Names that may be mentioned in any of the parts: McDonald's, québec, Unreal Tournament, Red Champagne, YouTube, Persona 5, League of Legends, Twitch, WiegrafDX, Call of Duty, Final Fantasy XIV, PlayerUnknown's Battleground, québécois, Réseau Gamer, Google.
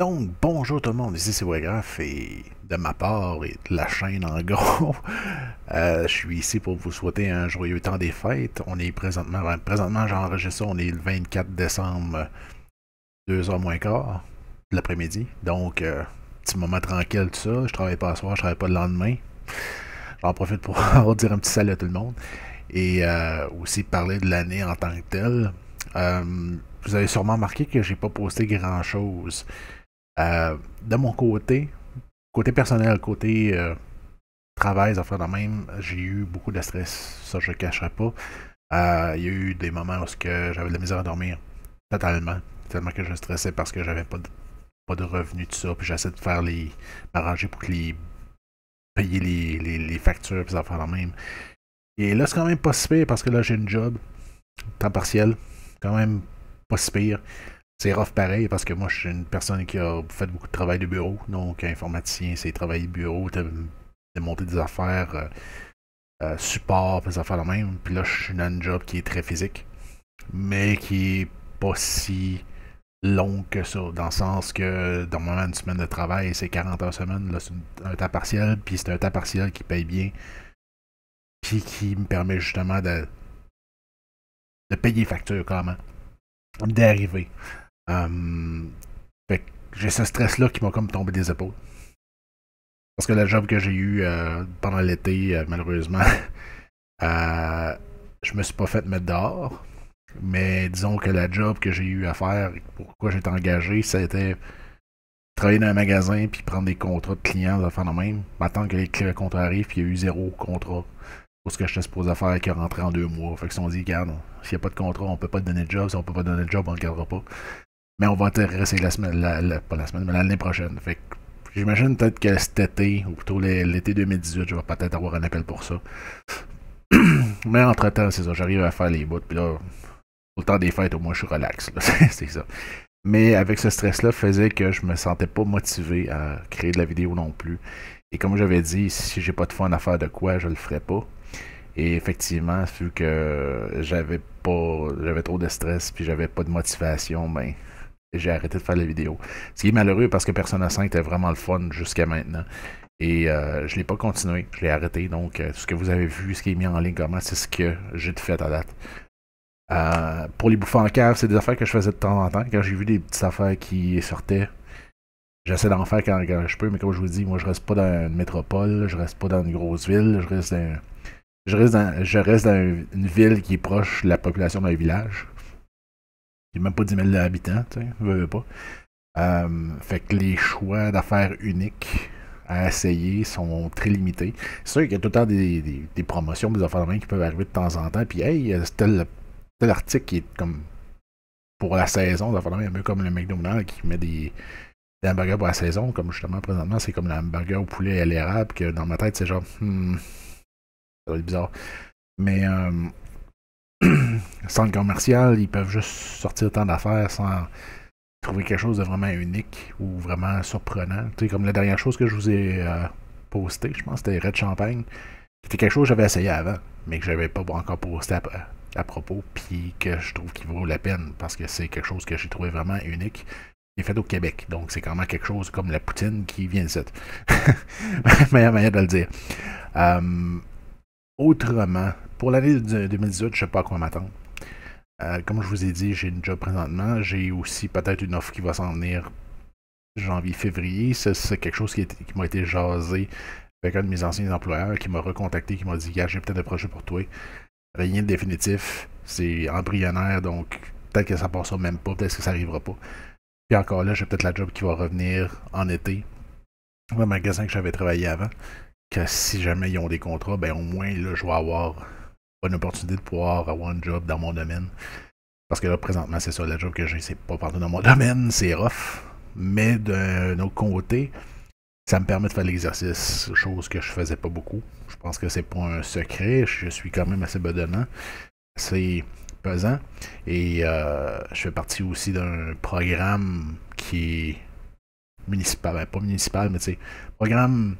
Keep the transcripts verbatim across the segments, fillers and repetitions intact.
Donc, bonjour tout le monde, ici c'est Wiegraf et de ma part et de la chaîne en gros, euh, je suis ici pour vous souhaiter un joyeux temps des fêtes. On est présentement, présentement j'enregistre ça, on est le vingt-quatre décembre, deux heures moins quart de l'après-midi. Donc, euh, petit moment tranquille tout ça, je travaille pas ce soir, je travaille pas le lendemain. J'en profite pour dire un petit salut à tout le monde et euh, aussi parler de l'année en tant que telle. Euh, vous avez sûrement remarqué que j'ai pas posté grand chose. Euh, de mon côté, côté personnel, côté euh, travail, affaires de même, j'ai eu beaucoup de stress, ça je ne cacherai pas. Euh, il y a eu des moments où j'avais de la misère à dormir, totalement, tellement que je stressais parce que j'avais pas de, pas de revenus, tout ça, puis j'essaie de faire les m'arranger pour que les, payer les, les, les factures, puis affaires de même. Et là, c'est quand même pas si pire parce que là, j'ai une job, temps partiel, quand même pas si pire. C'est rough pareil parce que moi je suis une personne qui a fait beaucoup de travail de bureau, donc informaticien c'est travailler de bureau, de monter des affaires, euh, euh, support, des affaires la même. Puis là je suis dans un job qui est très physique, mais qui est pas si long que ça, dans le sens que normalement une semaine de travail c'est quarante heures semaine, là c'est un temps partiel, puis c'est un temps partiel qui paye bien, puis qui me permet justement de, de payer les factures quand même, d'arriver. Um, j'ai ce stress-là qui m'a comme tombé des épaules. Parce que le job que j'ai eu euh, pendant l'été, euh, malheureusement, euh, je me suis pas fait mettre dehors. Mais disons que la job que j'ai eu à faire, pourquoi j'étais engagé, ça a été travailler dans un magasin puis prendre des contrats de clients, de faire de même, attendre que les clients contrats arrivent, puis il y a eu zéro contrat pour ce que j'étais supposé faire qui est rentré en deux mois. Fait que si on dit, regarde, s'il n'y a pas de contrat, on peut pas te donner de job, si on peut pas te donner de job, on le gardera pas. Mais on va te rester la semaine, la, la, pas la semaine, mais l'année prochaine. Fait que j'imagine peut-être que cet été, ou plutôt l'été deux mille dix-huit, je vais peut-être avoir un appel pour ça. Mais entre-temps, c'est ça, j'arrive à faire les bouts, puis là, au temps des fêtes, au moins, je suis relax. C'est ça. Mais avec ce stress-là, faisait que je me sentais pas motivé à créer de la vidéo non plus. Et comme j'avais dit, si j'ai pas de fun à faire de quoi, je le ferai pas. Et effectivement, vu que j'avais pas, j'avais trop de stress, puis j'avais pas de motivation, ben... j'ai arrêté de faire la vidéo. Ce qui est malheureux parce que Persona cinq était vraiment le fun jusqu'à maintenant. Et euh, je ne l'ai pas continué, je l'ai arrêté. Donc, euh, tout ce que vous avez vu, ce qui est mis en ligne, comment, c'est ce que j'ai fait à date. Euh, pour les bouffes en cave, c'est des affaires que je faisais de temps en temps. Quand j'ai vu des petites affaires qui sortaient, j'essaie d'en faire quand, quand je peux. Mais comme je vous dis, moi, je reste pas dans une métropole, je reste pas dans une grosse ville, je reste dans, je reste dans, je reste dans une ville qui est proche de la population d'un village. Il n'y a même pas dix mille habitants, tu sais, veux, veux pas. Euh, fait que les choix d'affaires uniques à essayer sont très limités. C'est sûr qu'il y a tout le temps des, des, des promotions, des affaires de main qui peuvent arriver de temps en temps. Puis, hey, c'est tel, tel article qui est comme pour la saison, des affaires de main, un peu comme le McDonald's qui met des, des hamburgers pour la saison, comme justement présentement, c'est comme le hamburger au poulet à l'érable, que dans ma tête, c'est genre, hmm, ça va être bizarre. Mais, euh, centre commercial, ils peuvent juste sortir tant d'affaires sans trouver quelque chose de vraiment unique ou vraiment surprenant. Tu sais, comme la dernière chose que je vous ai euh, postée, je pense que c'était Red Champagne. C'était quelque chose que j'avais essayé avant, mais que j'avais pas encore posté à, à propos, puis que je trouve qu'il vaut la peine, parce que c'est quelque chose que j'ai trouvé vraiment unique. Il est fait au Québec, donc c'est quand même quelque chose comme la poutine qui vient de cette. Meilleure manière de le dire. Euh, autrement, pour l'année deux mille dix-huit, je sais pas à quoi m'attendre. Euh, comme je vous ai dit, j'ai une job présentement. J'ai aussi peut-être une offre qui va s'en venir janvier-février. C'est quelque chose qui, qui m'a été jasé avec un de mes anciens employeurs qui m'a recontacté, qui m'a dit « Gars, j'ai peut-être un projet pour toi. » Rien de définitif. C'est embryonnaire, donc peut-être que ça passera même pas. Peut-être que ça n'arrivera pas. Puis encore là, j'ai peut-être la job qui va revenir en été. Un magasin que j'avais travaillé avant. Que si jamais ils ont des contrats, ben au moins là, je vais avoir... une opportunité de pouvoir avoir un job dans mon domaine. Parce que là, présentement, c'est ça, le job que j'ai, c'est pas partout dans mon domaine, c'est rough. Mais d'un autre côté, ça me permet de faire l'exercice, chose que je faisais pas beaucoup. Je pense que c'est pas un secret, je suis quand même assez bedonnant, assez pesant. Et euh, je fais partie aussi d'un programme qui est municipal, ben, pas municipal, mais tu sais, programme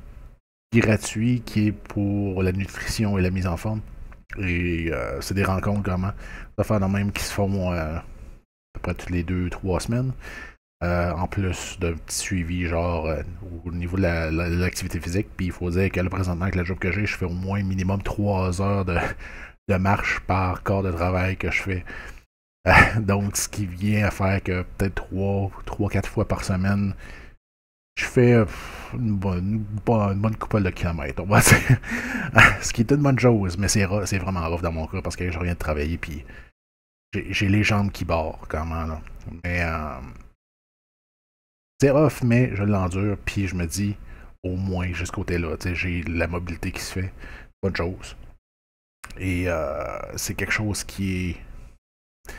gratuit qui est pour la nutrition et la mise en forme. Et euh, c'est des rencontres, comment, d'affaires de même qui se font euh, à peu près toutes les deux, trois semaines. Euh, en plus d'un petit suivi genre euh, au niveau de l'activité la, la, physique. Puis il faut dire que là, présentement, avec la job que j'ai, je fais au moins minimum trois heures de, de marche par corps de travail que je fais. Euh, donc, ce qui vient à faire que peut-être trois quatre fois par semaine, je fais une bonne, une bonne, une bonne coupole de kilomètres, on va dire. Ce qui est une bonne chose, mais c'est vraiment rough dans mon cas parce que je reviens de travailler puis j'ai les jambes qui barrent quand même. Là. Mais... Euh, c'est off, mais je l'endure, puis je me dis, au moins, jusqu'au côté-là, j'ai la mobilité qui se fait, bonne chose. Et euh, c'est quelque chose qui est...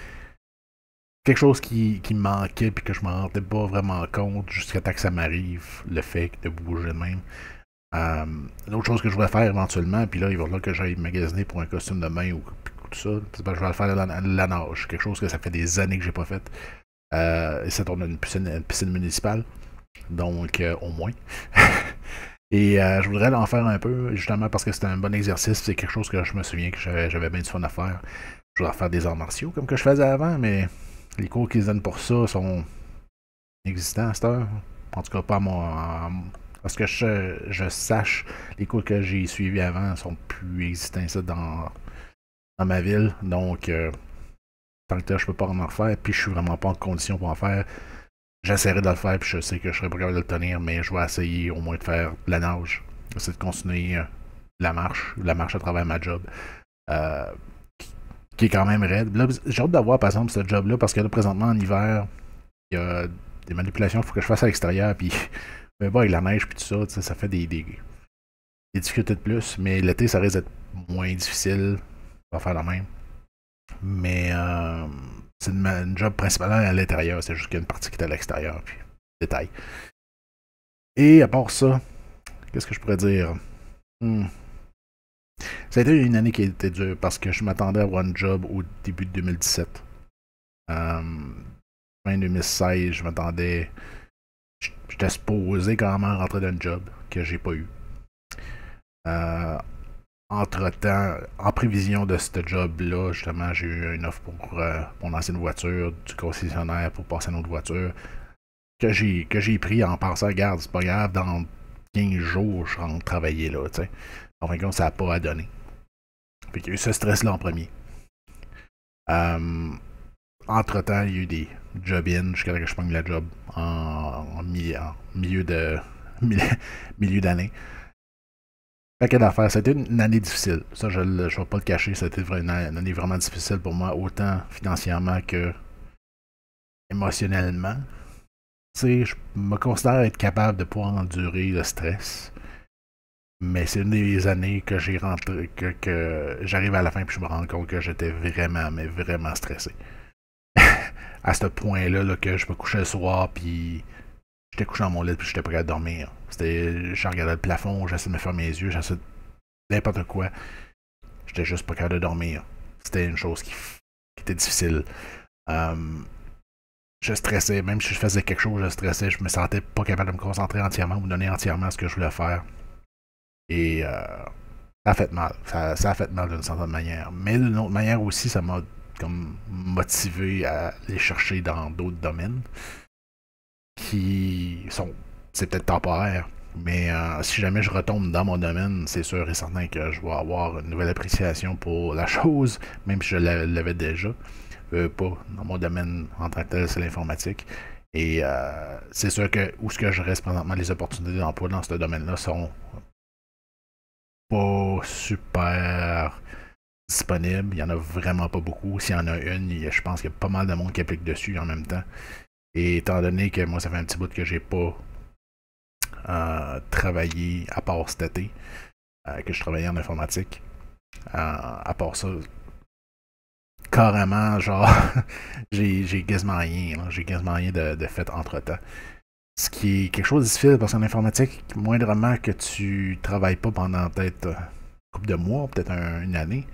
quelque chose qui, qui me manquait, puis que je ne m'en rendais pas vraiment compte, jusqu'à temps que ça m'arrive, le fait de bouger de même. Euh, L'autre chose que je voulais faire éventuellement, puis là, il va falloir que j'aille magasiner pour un costume de main ou tout ça, parce que je vais le faire la, la, la nage, quelque chose que ça fait des années que j'ai pas fait. Euh, ça tourne une piscine, une piscine municipale, donc euh, au moins. Et euh, je voudrais en faire un peu, justement parce que c'était un bon exercice, c'est quelque chose que je me souviens que j'avais bien du fun à faire. Je voudrais faire des arts martiaux comme que je faisais avant, mais les cours qu'ils donnent pour ça sont inexistants à cette heure. En tout cas, pas à mon, à, à ce que je, je sache, les cours que j'ai suivis avant sont plus existants ça, dans, dans ma ville, donc... Euh, le temps, je peux pas en refaire, puis je suis vraiment pas en condition pour en faire. J'essaierai de le faire, puis je sais que je serai pas capable de le tenir, mais je vais essayer au moins de faire de la nage. C'est de continuer la marche, la marche à travers ma job, euh, qui est quand même raide. J'ai hâte d'avoir, par exemple, ce job-là, parce que là, présentement, en hiver, il y a des manipulations qu'il faut que je fasse à l'extérieur, puis mais bon, avec la neige, puis tout ça, ça fait des, des, des difficultés de plus, mais l'été, ça risque d'être moins difficile. On va faire la même. Mais euh, c'est une, une job principalement à l'intérieur, c'est juste qu'il y a une partie qui est à l'extérieur, puis détail. Et à part ça, qu'est-ce que je pourrais dire? Hmm. Ça a été une année qui a été dure, parce que je m'attendais à avoir un job au début de deux mille dix-sept. Euh, fin deux mille seize, je m'attendais... J'étais supposé quand même rentrer dans un job que j'ai pas eu. Euh, Entre-temps, en prévision de ce job-là, justement, j'ai eu une offre pour euh, mon ancienne voiture, du concessionnaire pour passer à une autre voiture, que j'ai que j'ai pris en pensant, regarde, c'est pas grave, dans quinze jours, je rentre travailler là, tu sais. En fin de compte, ça n'a pas à donner. Fait qu'il y a eu ce stress-là en premier. Euh, Entre-temps, il y a eu des job-in, jusqu'à que je prenne la job en, en, mi en milieu de milieu d'année. Paquet d'affaires. C'était une année difficile. Ça, je ne vais pas le cacher. C'était une année vraiment difficile pour moi, autant financièrement que émotionnellement. Tu sais, je me considère être capable de pouvoir endurer le stress. Mais c'est une des années que j'ai rentré, que, que j'arrive à la fin et je me rends compte que j'étais vraiment, mais vraiment stressé. À ce point-là, là, que je me couchais le soir, puis... J'étais couché dans mon lit puis j'étais prêt à dormir. C'était, je regardais le plafond, j'essayais de me fermer les yeux, j'essayais de... n'importe quoi. J'étais juste pas capable de dormir. C'était une chose qui, qui était difficile. Euh... Je stressais, même si je faisais quelque chose, je stressais. Je me sentais pas capable de me concentrer entièrement ou donner entièrement ce que je voulais faire. Et euh... ça a fait mal. Ça, ça a fait mal d'une certaine manière. Mais d'une autre manière aussi, ça m'a comme motivé à aller chercher dans d'autres domaines. Qui sont, c'est peut-être temporaire, mais euh, si jamais je retombe dans mon domaine, c'est sûr et certain que je vais avoir une nouvelle appréciation pour la chose, même si je l'avais déjà, euh, pas dans mon domaine en tant que tel, c'est l'informatique. Et euh, c'est sûr que où ce que je reste présentement, les opportunités d'emploi dans ce domaine-là sont pas super disponibles. Il n'y en a vraiment pas beaucoup. S'il y en a une, je pense qu'il y a pas mal de monde qui applique dessus en même temps. Et étant donné que moi, ça fait un petit bout que j'ai pas euh, travaillé à part cet été, euh, que je travaillais en informatique, euh, à part ça, carrément, genre, j'ai quasiment rien, j'ai quasiment rien de, de fait entre-temps. Ce qui est quelque chose de difficile, parce qu'en informatique, moindrement que tu travailles pas pendant peut-être une couple de mois, peut-être un, une année,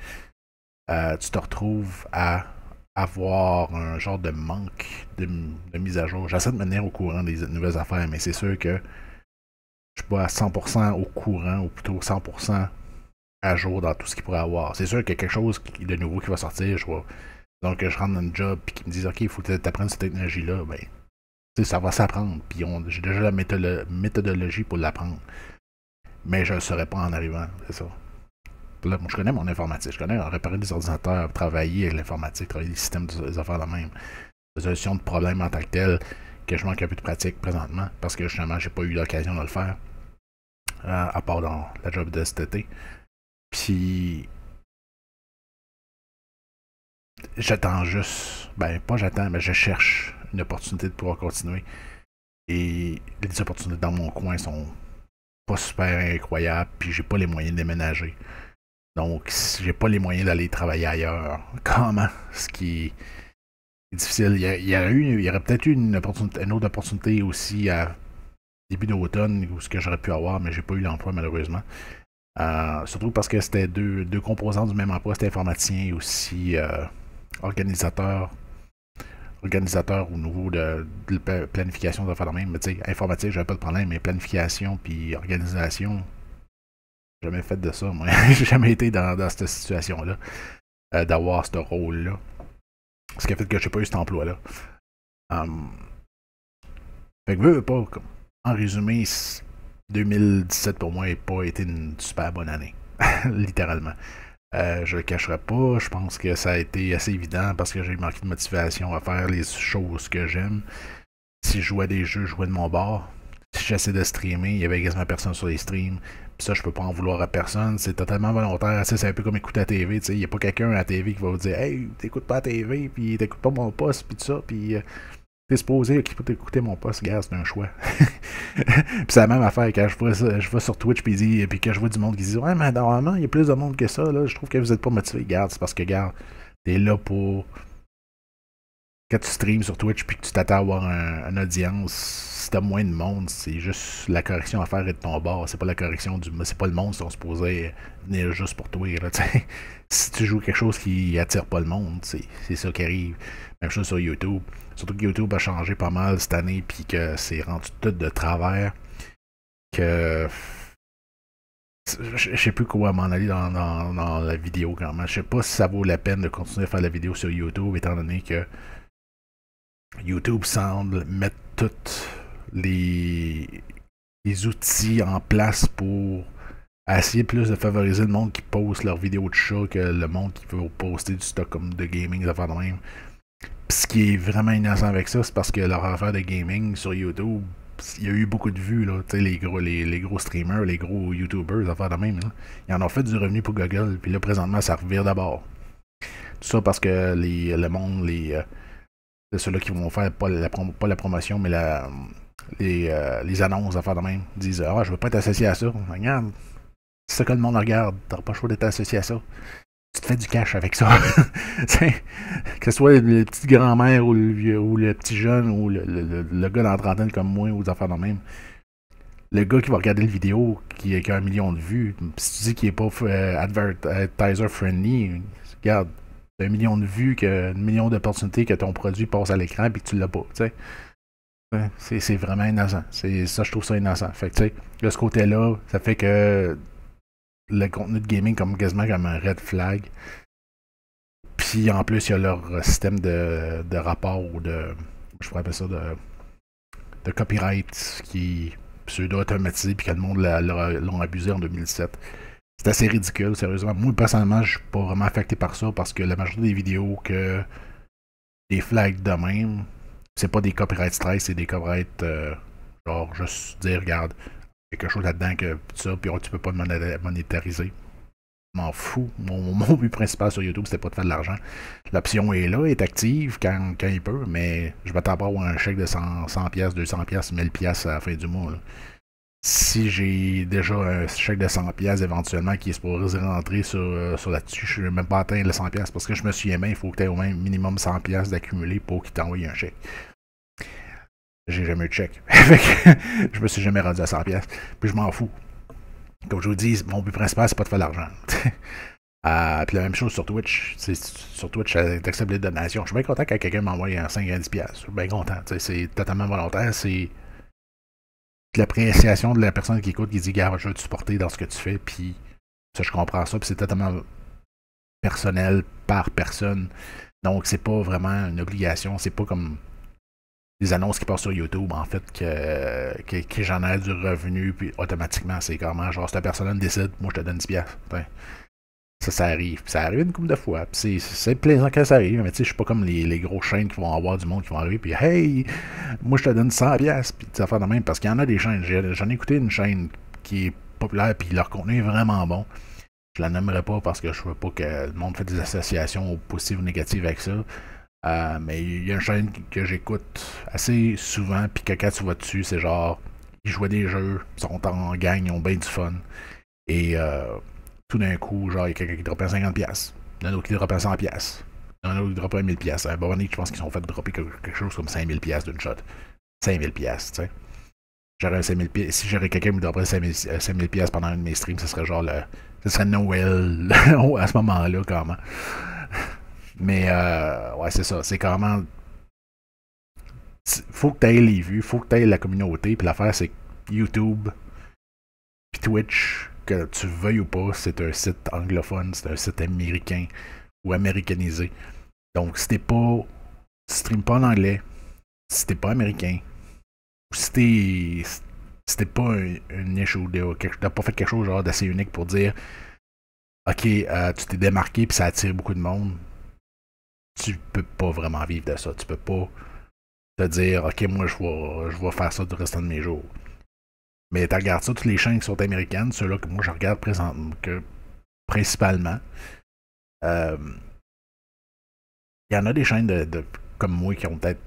euh, tu te retrouves à... avoir un genre de manque de, de mise à jour. J'essaie de me tenir au courant des nouvelles affaires, mais c'est sûr que je suis pas à cent pour cent au courant, ou plutôt cent pour cent à jour dans tout ce qu'il pourrait avoir. C'est sûr qu'il y a quelque chose de nouveau qui va sortir, je vois. Donc, je rentre dans un job et qui me disent « Ok, il faut que tu apprennes cette technologie-là. » Ben, ça va s'apprendre, puis j'ai déjà la méthodologie pour l'apprendre. Mais je ne le saurais pas en arrivant, c'est ça. Là, moi, je connais mon informatique, je connais réparer des ordinateurs, travailler avec l'informatique, travailler les systèmes, des affaires de même. Résolution de problèmes en tant que tel, que je manque un peu de pratique présentement, parce que justement, j'ai pas eu l'occasion de le faire, euh, à part dans la job de cet été. Puis, j'attends juste, ben pas j'attends, mais je cherche une opportunité de pouvoir continuer. Et les opportunités dans mon coin sont pas super incroyables, puis j'ai pas les moyens de déménager. Donc, si j'ai pas les moyens d'aller travailler ailleurs, comment? Ce qui est difficile. Il y, a, il y, a eu, il y aurait peut-être eu une, opportunité, une autre opportunité aussi à début d'automne, où ce que j'aurais pu avoir, mais j'ai pas eu l'emploi malheureusement. Euh, surtout parce que c'était deux, deux composants du même emploi, c'était informaticien et aussi euh, organisateur. Organisateur au niveau de, de planification de faire de même. Mais tu sais, informatique, j'avais pas de problème, mais planification puis organisation. J'ai jamais fait de ça, moi. J'ai jamais été dans, dans cette situation-là, euh, d'avoir ce rôle-là. Ce qui a fait que j'ai pas eu cet emploi-là. Um, fait que, veux, veux pas, comme, en résumé, deux mille dix-sept pour moi n'a pas été une super bonne année. Littéralement. Euh, je le cacherai pas. Je pense que ça a été assez évident parce que j'ai manqué de motivation à faire les choses que j'aime. Si je jouais des jeux, je jouais de mon bord. Si j'essaie de streamer, il y avait quasiment personne sur les streams. Puis ça, je peux pas en vouloir à personne. C'est totalement volontaire. C'est un peu comme écouter la T V. Il n'y a pas quelqu'un à la T V qui va vous dire « Hey, t'écoutes pas la T V, puis t'écoutes pas mon poste, puis tout ça, puis euh, t'es supposé qui peut t'écouter mon poste, gars, c'est un choix. » Puis c'est la même affaire quand je vois, je vois sur Twitch, puis que je vois du monde qui dit « Ouais, mais normalement, il y a plus de monde que ça, là. Je trouve que vous n'êtes pas motivé. » Garde, c'est parce que, garde, t'es là pour... Quand tu streams sur Twitch puis que tu t'attends à avoir un, une audience, si t'as moins de monde, c'est juste la correction à faire est de ton bord. C'est pas la correction du... C'est pas le monde si on se posait venir juste pour toi. Là, si tu joues quelque chose qui attire pas le monde, c'est ça qui arrive. Même chose sur YouTube. Surtout que YouTube a changé pas mal cette année puis que c'est rendu tout de travers. Que... Je sais plus quoi m'en aller dans, dans, dans la vidéo quand même. Je sais pas si ça vaut la peine de continuer à faire la vidéo sur YouTube étant donné que YouTube semble mettre tous les, les outils en place pour essayer plus de favoriser le monde qui poste leurs vidéos de chat que le monde qui veut poster du stock comme de gaming, de faire de même. Puis ce qui est vraiment innocent avec ça, c'est parce que leur affaire de gaming sur YouTube, il y a eu beaucoup de vues, là, les, gros, les, les gros streamers, les gros YouTubers, affaire de même. Là. Ils en ont fait du revenu pour Google, puis là, présentement, ça revire d'abord. Tout ça parce que les, le monde, les... C'est ceux-là qui vont faire pas la, prom pas la promotion, mais la, les, euh, les annonces à faire de même. Ils disent « Ah, je veux pas être associé à ça. » Regarde, c'est ça que le monde regarde. T'auras pas le choix d'être associé à ça. Tu te fais du cash avec ça. Que ce soit le petit grand-mère ou, ou le petit jeune ou le, le, le gars dans la trentaine comme moi ou des affaires de même. Le gars qui va regarder la vidéo, qui, qui a un million de vues, si tu dis qu'il est pas euh, advertiser-friendly, regarde. Un million de vues, que, un million d'opportunités que ton produit passe à l'écran et que tu l'as pas. C'est vraiment innocent. Ça, je trouve ça innocent. Fait que, de ce côté-là, ça fait que le contenu de gaming comme quasiment comme un red flag. Puis en plus, il y a leur système de, de rapport ou de. Je pourrais appeler ça de, de copyright qui pseudo-automatisé puis que le monde l'ont abusé en deux mille sept. C'est assez ridicule, sérieusement. Moi, personnellement, je suis pas vraiment affecté par ça parce que la majorité des vidéos que des flags de même, c'est pas des copyright strikes, c'est des copyright euh, genre juste dire, regarde, quelque chose là-dedans que ça, puis oh, tu peux pas monétariser. Je m'en fous. Mon, mon but principal sur YouTube, c'était pas de faire de l'argent. L'option est là, est active quand, quand il peut, mais je m'attends pas à avoir un chèque de cent piastres, deux cents piastres, mille piastres à la fin du mois. Là. Si j'ai déjà un chèque de cent piastres éventuellement qui est supposé rentrer sur, euh, sur là-dessus, je ne vais même pas atteindre le cent piastres parce que je me suis aimé, il faut que tu aies au même minimum cent piastres d'accumuler pour qu'il t'envoie un chèque. J'ai jamais eu de chèque. Je me suis jamais rendu à cent piastres. Puis je m'en fous. Comme je vous dis, mon but principal, c'est pas de faire de l'argent. euh, puis la même chose sur Twitch. Sur Twitch, tu acceptes les donations. Je suis bien content quand quelqu'un m'envoie un cinq à dix piastres. Je suis bien content. C'est totalement volontaire. C'est... l'appréciation de la personne qui écoute, qui dit « Garde, je veux te supporter dans ce que tu fais », puis ça, je comprends ça, puis c'est totalement personnel par personne, donc c'est pas vraiment une obligation, c'est pas comme les annonces qui passent sur YouTube, en fait, que, que, que j'en ai du revenu, puis automatiquement, c'est comment, genre, si la personne décide, moi, je te donne dix dollars. Ça, ça arrive. Puis ça arrive une couple de fois. C'est plaisant quand ça arrive, mais tu sais, je suis pas comme les, les grosses chaînes qui vont avoir du monde qui vont arriver, puis « Hey, moi, je te donne cent dollars, puis tu vas faire de même, parce qu'il y en a des chaînes. J'en ai écouté une chaîne qui est populaire, puis leur contenu est vraiment bon. Je la nommerai pas parce que je veux pas que le monde fasse des associations positives ou négatives avec ça. Euh, mais il y a une chaîne que j'écoute assez souvent, puis que quand tu vas dessus, c'est genre, ils jouent des jeux, ils sont en gang, ils ont bien du fun. Et euh, tout d'un coup, genre, il y a quelqu'un qui droppe cinquante dollars, il y en a d'autres qui droppe cent dollars, il y en a d'autres qui droppe mille dollars. À un moment donné, je pense qu'ils sont fait dropper quelque chose comme cinq mille dollars d'une shot. cinq mille dollars, tu sais. J'aurais cinq mille dollars, si j'aurais quelqu'un qui me dropperait cinq mille dollars pendant un de mes streams, ce serait genre le... ce serait Noël à ce moment-là, quand même. Mais, euh, ouais, c'est ça. C'est comment... Faut que tu aies les vues, faut que tu aies la communauté. Puis l'affaire, c'est YouTube, puis Twitch, que tu veuilles ou pas, c'est un site anglophone, c'est un site américain ou américanisé. Donc, si t'es pas... Si tu streames pas en anglais, si t'es pas américain, ou si t'es... Si t'es pas un, une niche ou t'as pas fait quelque chose genre d'assez unique pour dire « Ok, euh, tu t'es démarqué puis ça attire beaucoup de monde », tu peux pas vraiment vivre de ça. Tu peux pas te dire « Ok, moi, je vais, je vais faire ça tout le restant de mes jours. » Mais tu regardes ça, toutes les chaînes qui sont américaines, ceux-là que moi, je regarde présentement, que principalement. Il euh, y en a des chaînes de, de comme moi qui ont peut-être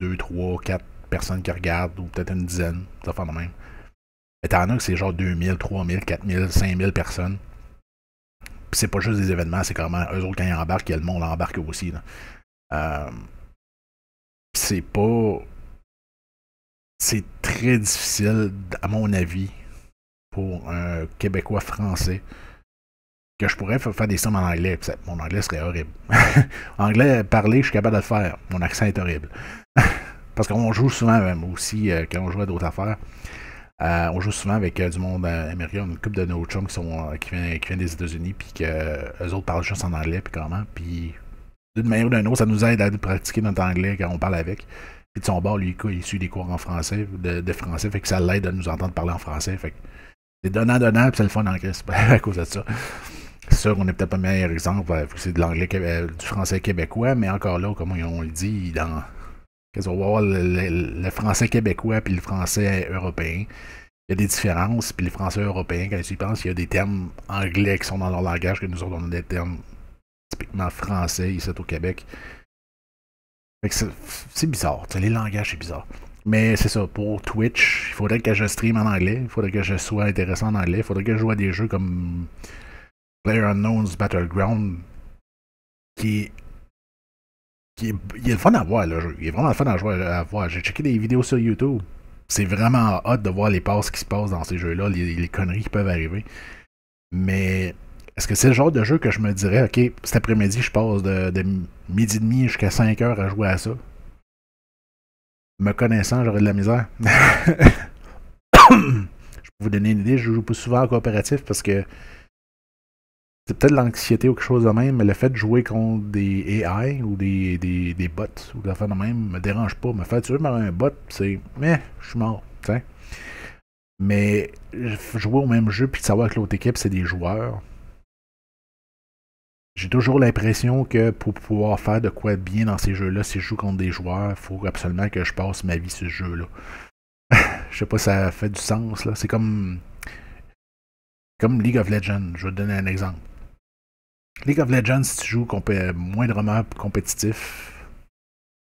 deux, trois, quatre personnes qui regardent, ou peut-être une dizaine, ça fait de même. Mais t'en as que c'est genre deux mille, trois mille, quatre mille, cinq mille personnes. Puis c'est pas juste des événements, c'est quand même eux autres quand ils embarquent, le monde embarque aussi. Euh, c'est pas... C'est très difficile, à mon avis, pour un Québécois français, que je pourrais faire des sommes en anglais. Puis ça, mon anglais serait horrible. Anglais parler, je suis capable de le faire. Mon accent est horrible. Parce qu'on joue souvent même aussi, euh, quand on joue à d'autres affaires, euh, on joue souvent avec euh, du monde euh, américain, une couple de nos chums qui sont euh, qui viennent qui des États-Unis, puis que euh, eux autres parlent juste en anglais, puis comment, puis d'une manière ou d'une autre, ça nous aide à pratiquer notre anglais quand on parle avec. Puis de son bord, lui, il suit des cours en français, de, de français, fait que ça l'aide à nous entendre parler en français, fait que c'est donnant-donnant, puis c'est le fun en anglais, c'est à cause de ça. C'est sûr qu'on n'est peut-être pas le meilleur exemple, euh, c'est de l'anglais, euh, du français québécois, mais encore là, comme on le dit, dans... On va voir le, le, le français québécois puis le français européen. Il y a des différences, puis les français européens, quand tu y penses, il y a des termes anglais qui sont dans leur langage, que nous autres, on a des termes typiquement français ici au Québec. C'est bizarre, les langages, c'est bizarre. Mais c'est ça, pour Twitch, il faudrait que je stream en anglais, il faudrait que je sois intéressant en anglais, il faudrait que je joue à des jeux comme PlayerUnknown's Battleground, qui est... Il est, il est le fun à voir, le jeu. Il est vraiment le fun à, jouer, à voir. J'ai checké des vidéos sur YouTube. C'est vraiment hot de voir les passes qui se passent dans ces jeux-là, les, les conneries qui peuvent arriver. Mais est-ce que c'est le genre de jeu que je me dirais, ok, cet après-midi, je passe de, de midi et demi jusqu'à cinq heures à jouer à ça? Me connaissant, j'aurais de la misère. Je peux vous donner une idée, je joue pas souvent en coopératif parce que c'est peut-être l'anxiété ou quelque chose de même, mais le fait de jouer contre des A I ou des, des, des bots ou de la fin de même me dérange pas. Me faire tuer par un bot, c'est... Mais je suis mort, t'sais. Mais jouer au même jeu puis de savoir que l'autre équipe, c'est des joueurs. J'ai toujours l'impression que pour pouvoir faire de quoi bien dans ces jeux-là, si je joue contre des joueurs, il faut absolument que je passe ma vie sur ce jeu-là. Je sais pas si ça fait du sens, là. C'est comme... Comme League of Legends, je vais te donner un exemple. League of Legends, si tu joues moindrement compétitif,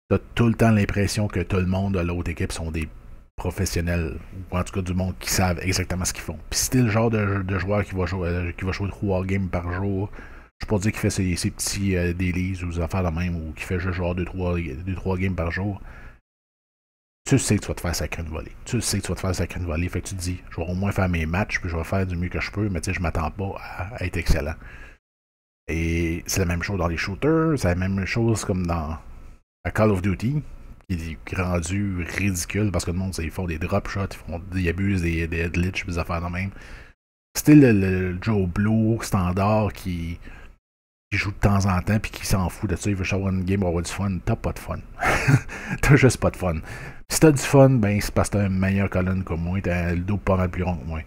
t'as tout le temps l'impression que tout le monde de l'autre équipe sont des professionnels, ou en tout cas du monde qui savent exactement ce qu'ils font. Puis si t'es le genre de, de joueur qui va jouer qui va jouer trois games par jour, je peux pas dire qu'il fait ses, ses petits euh, dailies ou des affaires de même, ou qui fait juste genre deux trois games par jour, tu sais que tu vas te faire sacrer une volée. Tu sais que tu vas te faire sacrer une volée. Fait que tu te dis, je vais au moins faire mes matchs, puis je vais faire du mieux que je peux, mais tu sais, je m'attends pas à être excellent. Et c'est la même chose dans les shooters, c'est la même chose comme dans Call of Duty, qui est rendu ridicule parce que le monde, ils font des drop shots, ils font des abus, des, des glitches, des affaires de même. C'était le, le Joe Blow standard qui, qui joue de temps en temps puis qui s'en fout de ça, il veut savoir une game, avoir du fun, t'as pas de fun. T'as juste pas de fun. Si t'as du fun, ben c'est parce que t'as une meilleure colonne que moi, t'as le dos pas mal plus rond que moi.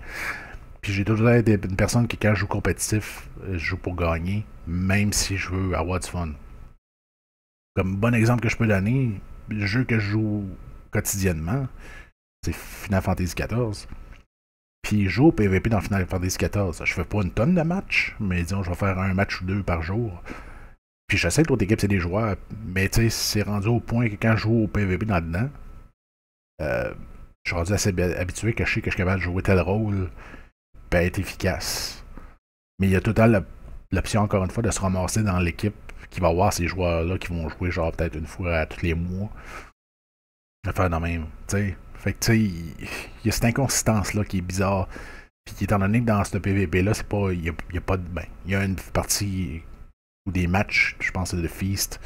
Puis j'ai toujours été une personne qui, quand je joue compétitif, je joue pour gagner, même si je veux avoir du fun. Comme bon exemple que je peux donner, le jeu que je joue quotidiennement, c'est Final Fantasy quatorze. Puis je joue au P V P dans Final Fantasy quatorze. Je fais pas une tonne de matchs, mais disons, je vais faire un match ou deux par jour. Puis je sais que l'autre équipe, c'est des joueurs, mais tu sais, c'est rendu au point que quand je joue au P V P dans dedans, euh, je suis rendu assez habitué que je sais que je suis capable de jouer tel rôle et être efficace. Mais il y a tout le temps l'option, encore une fois, de se ramasser dans l'équipe qui va avoir ces joueurs-là qui vont jouer genre peut-être une fois à tous les mois. De faire dans le même, tu sais. Fait que tu sais, il y a cette inconsistance-là qui est bizarre. Puis étant donné que dans ce P V P-là, c'est pas. Il n'y a, a pas de. Ben, il y a une partie ou des matchs, je pense c'est de Feast,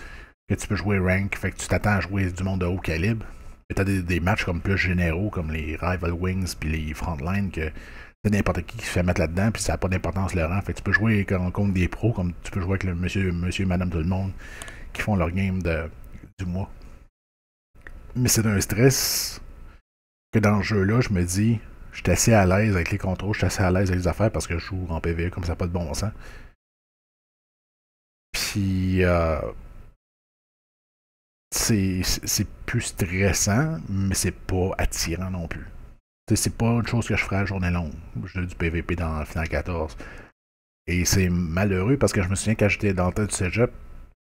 que tu peux jouer rank. Fait que tu t'attends à jouer du monde de haut calibre. Mais t'as des, des matchs comme plus généraux, comme les Rival Wings puis les Frontline, que c'est n'importe qui qui se fait mettre là-dedans, puis ça n'a pas d'importance le rang. Fait que tu peux jouer contre des pros, comme tu peux jouer avec le monsieur, monsieur et madame tout le monde qui font leur game de, du mois. Mais c'est un stress que dans le jeu-là, je me dis, je suis assez à l'aise avec les contrôles, je suis assez à l'aise avec les affaires parce que je joue en P V E comme ça, pas de bon sens. Puis, euh, c'est plus stressant, mais c'est pas attirant non plus. C'est pas une chose que je ferais à la journée longue. Je fais du P V P dans Final quatorze. Et c'est malheureux parce que je me souviens quand j'étais dans le temps du cégep,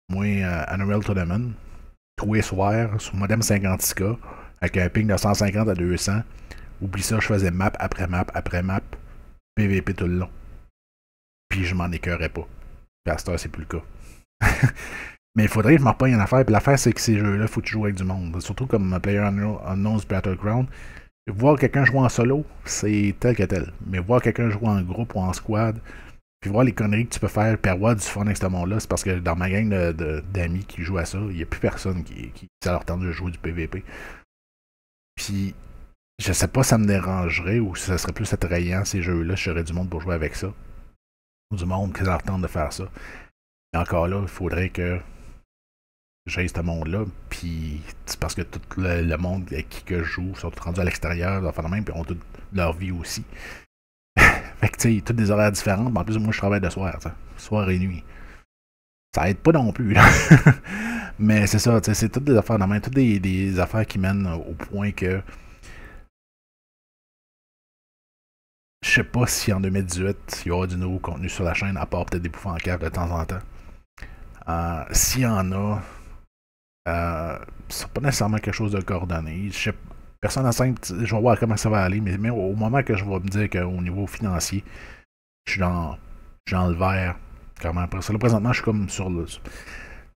moi, euh, Unreal Tournament, tous les soirs, sur modem cinquante-six K, avec un ping de cent cinquante à deux cents. Oublie ça, je faisais map après map après map. P V P tout le long. Puis je m'en écœurais pas. Puis à cette heure, c'est plus le cas. Mais il faudrait que je me repaye une affaire. Puis l'affaire, c'est que ces jeux-là, faut que tu joues avec du monde. Surtout comme PlayerUnknown's Battleground. Voir quelqu'un jouer en solo, c'est tel que tel. Mais voir quelqu'un jouer en groupe ou en squad, puis voir les conneries que tu peux faire, puis avoir du fun avec ce monde-là, c'est parce que dans ma gang d'amis qui jouent à ça, il n'y a plus personne qui, qui ça leur tente de jouer du P V P. Puis, je sais pas si ça me dérangerait ou si ça serait plus attrayant ces jeux-là, si j'aurais du monde pour jouer avec ça. Ou du monde qui leur tente de faire ça. Mais encore là, il faudrait que j'aille ce monde-là. Puis, c'est parce que tout le, le monde avec qui que je joue sont tous rendus à l'extérieur, ils doivent faire le même, puis ont toute leur vie aussi. Fait que, tu sais, toutes des horaires différentes. Mais en plus, moi, je travaille de soir, t'sais. Soir et nuit. Ça aide pas non plus, là. Mais c'est ça, c'est toutes des affaires dans la main, toutes des, des affaires qui mènent au point que je sais pas si en deux mille dix-huit, il y aura du nouveau contenu sur la chaîne, à part peut-être des bouffes en cave de temps en temps. Euh, S'il y en a, euh, c'est pas nécessairement quelque chose de coordonné. Je sais, personne en simple, je vais voir comment ça va aller, mais, mais au moment que je vais me dire qu'au niveau financier, je suis dans, dans le vert. Comment après ça? Là, présentement, je suis comme sur le.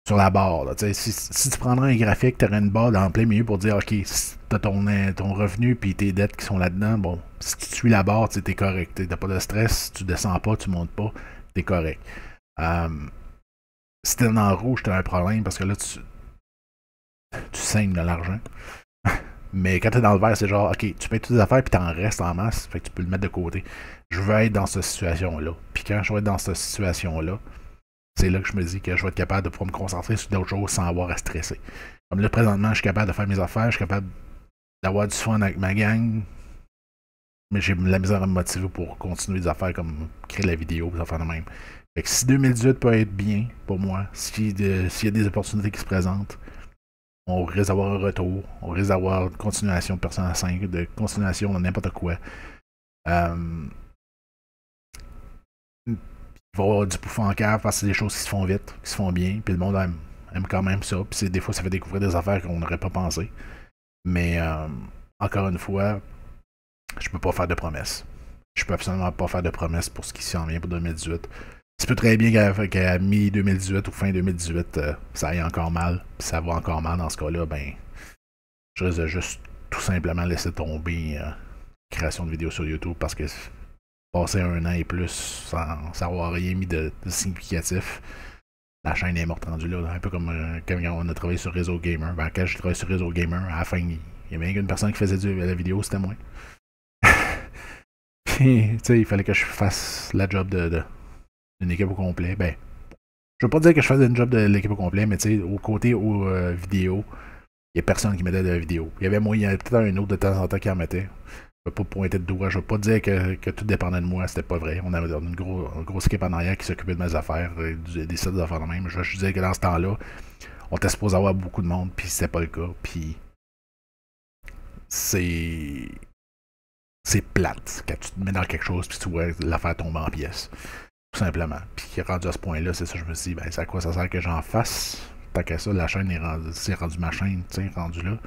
Sur la barre, là. Si, si tu prendrais un graphique, tu aurais une barre dans le plein milieu pour dire, OK, si tu as ton, ton revenu puis tes dettes qui sont là-dedans, bon, si tu suis la barre, tu es correct. Tu n'as pas de stress, tu descends pas, tu montes pas, tu es correct. Euh, si tu es dans le rouge, tu as un problème parce que là, tu, tu saignes de l'argent. Mais quand tu es dans le vert, c'est genre, OK, tu payes toutes les affaires puis tu en restes en masse, fait que tu peux le mettre de côté. Je veux être dans cette situation-là. Puis quand je vais être dans cette situation-là, c'est là que je me dis que je vais être capable de pouvoir me concentrer sur d'autres choses sans avoir à stresser. Comme là, présentement, je suis capable de faire mes affaires, je suis capable d'avoir du fun avec ma gang, mais j'ai la misère à me motiver pour continuer des affaires comme créer la vidéo, des affaires de même. Fait que si deux mille dix-huit peut être bien pour moi, s'il y a des opportunités qui se présentent, on risque d'avoir un retour, on risque d'avoir une continuation de Persona cinq, de continuation de n'importe quoi. Euh, Il va y avoir du pouf en cave parce que c'est des choses qui se font vite, qui se font bien, puis le monde aime, aime quand même ça. Puis des fois, ça fait découvrir des affaires qu'on n'aurait pas pensé. Mais euh, encore une fois, je peux pas faire de promesses. Je peux absolument pas faire de promesses pour ce qui s'en vient pour deux mille dix-huit. Tu peux très bien qu'à qu'à mi deux mille dix-huit ou fin deux mille dix-huit, euh, ça aille encore mal, puis ça va encore mal dans ce cas-là, ben je risque de juste tout simplement laisser tomber euh, création de vidéos sur YouTube parce que passer un an et plus sans, sans avoir rien mis de, de significatif. La chaîne est morte rendue là, un peu comme euh, quand on a travaillé sur Réseau Gamer. Ben, quand j'ai travaillé sur Réseau Gamer, à la fin, il y avait une personne qui faisait du, la vidéo, c'était moi. Puis, tu sais, il fallait que je fasse la job d'une de, de, équipe au complet. Ben, Je veux pas dire que je faisais une job de l'équipe au complet, mais tu sais, au côté aux, euh, vidéo, il n'y a personne qui mettait de la vidéo. Il y avait moi, il y avait peut-être un autre de temps en temps qui en mettait. Je ne veux pas pointer de doigt, je ne veux pas dire que, que tout dépendait de moi, c'était pas vrai. On avait une grosse un gros équipe en arrière qui s'occupait de mes affaires, des, des sites d'affaires de même. Je veux juste dire que dans ce temps-là, on était supposé avoir beaucoup de monde, puis c'était pas le cas. Puis c'est. C'est plate quand tu te mets dans quelque chose puis tu vois l'affaire tomber en pièces. Tout simplement. Puis rendu à ce point-là, c'est ça, je me suis dit, ben c'est à quoi ça sert que j'en fasse? Tant qu'à ça, la chaîne est rendue, c'est rendu ma chaîne, tu sais, rendu là.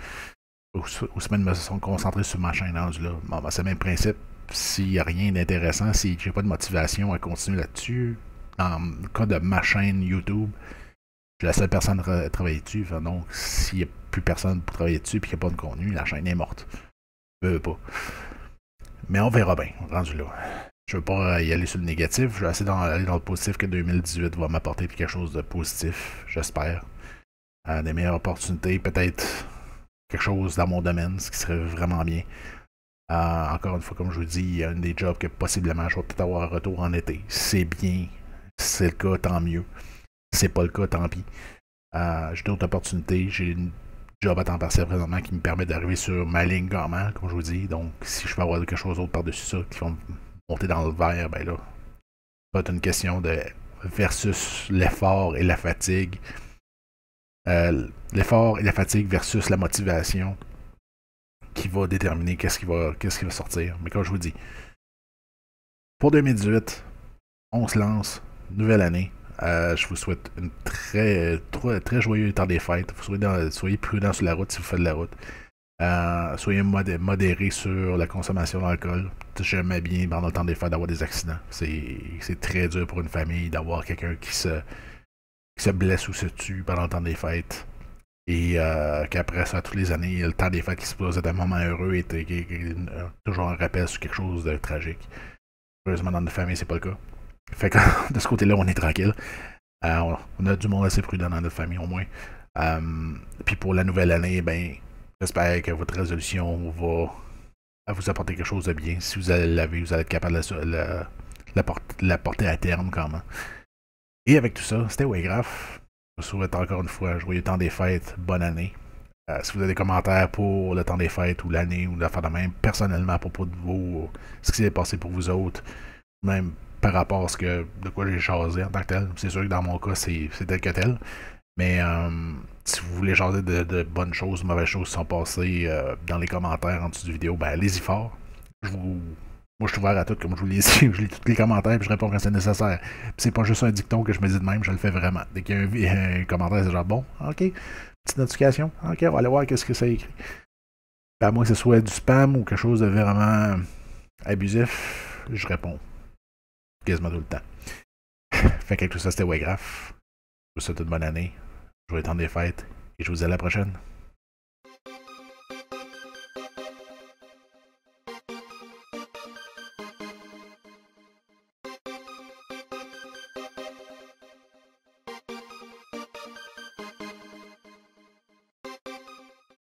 Aux semaines me sont concentrées sur ma chaîne rendue là. Bon, ben, c'est le même principe. S'il n'y a rien d'intéressant, si j'ai pas de motivation à continuer là-dessus, dans le cas de ma chaîne YouTube, je suis la seule personne à travailler dessus. Enfin, donc, s'il n'y a plus personne pour travailler dessus et qu'il n'y a pas de contenu, la chaîne est morte. Je veux pas. Mais on verra bien, rendu là. Je veux pas y aller sur le négatif, je vais essayer d'aller dans le positif que deux mille dix-huit va m'apporter quelque chose de positif, j'espère. Euh, des meilleures opportunités, peut-être quelque chose dans mon domaine, ce qui serait vraiment bien. Euh, encore une fois, comme je vous dis, il y a une des jobs que possiblement je vais peut-être avoir un retour en été. C'est bien, si c'est le cas, tant mieux. Si c'est pas le cas, tant pis. Euh, j'ai d'autres opportunités, j'ai une job à temps partiel présentement qui me permet d'arriver sur ma ligne gourmand, comme je vous dis. Donc, si je peux avoir quelque chose d'autre par-dessus ça, qui vont monter dans le verre, ben là, ça va être une question de versus l'effort et la fatigue. Euh, l'effort et la fatigue versus la motivation qui va déterminer qu'est-ce qui va, qu'est-ce qui va sortir. Mais comme je vous dis, pour deux mille dix-huit, on se lance, nouvelle année. Euh, je vous souhaite une très, très, très joyeux temps des fêtes. Vous soyez, dans, soyez prudents sur la route si vous faites de la route. Euh, soyez modé modérés sur la consommation d'alcool. J'aimais bien pendant le temps des fêtes d'avoir des accidents. C'est très dur pour une famille d'avoir quelqu'un qui se, qui se blesse ou se tue pendant le temps des fêtes. Et euh, qu'après ça, toutes les années, le temps des fêtes qui se pose à un moment heureux est, est, est, est toujours un rappel sur quelque chose de tragique. Heureusement, dans notre famille, c'est pas le cas. Fait que de ce côté-là, on est tranquille. Euh, on a du monde assez prudent dans notre famille, au moins. Euh, Puis pour la nouvelle année, ben, j'espère que votre résolution va vous apporter quelque chose de bien. Si vous l'avez, vous allez être capable de la, la, la porter à terme, quand même. Et avec tout ça, c'était Wiegraf. Je vous souhaite encore une fois joyeux temps des fêtes, bonne année. Euh, si vous avez des commentaires pour le temps des fêtes ou l'année ou l'affaire de même, personnellement, à propos de vous, ce qui s'est passé pour vous autres, même par rapport à ce que de quoi j'ai jasé en tant que tel. C'est sûr que dans mon cas, c'est tel que tel. Mais euh, si vous voulez jaser de, de bonnes choses, de mauvaises choses qui sont passées euh, dans les commentaires en dessous du vidéo, ben allez-y fort. Je vous, moi, je suis ouvert à tout, comme je vous l'ai dit. Je lis tous les commentaires et je réponds quand c'est nécessaire. C'est pas juste un dicton que je me dis de même, je le fais vraiment. Dès qu'il y a un, un commentaire, c'est genre bon, ok, petite notification, ok, on va aller voir qu'est-ce que c'est écrit. Ben, à moins que ce soit du spam ou quelque chose de vraiment abusif, je réponds quasiment tout le temps. Fait que avec tout ça, c'était Wiegraf. Je vous souhaite une bonne année. Je vous attends des fêtes et je vous dis à la prochaine.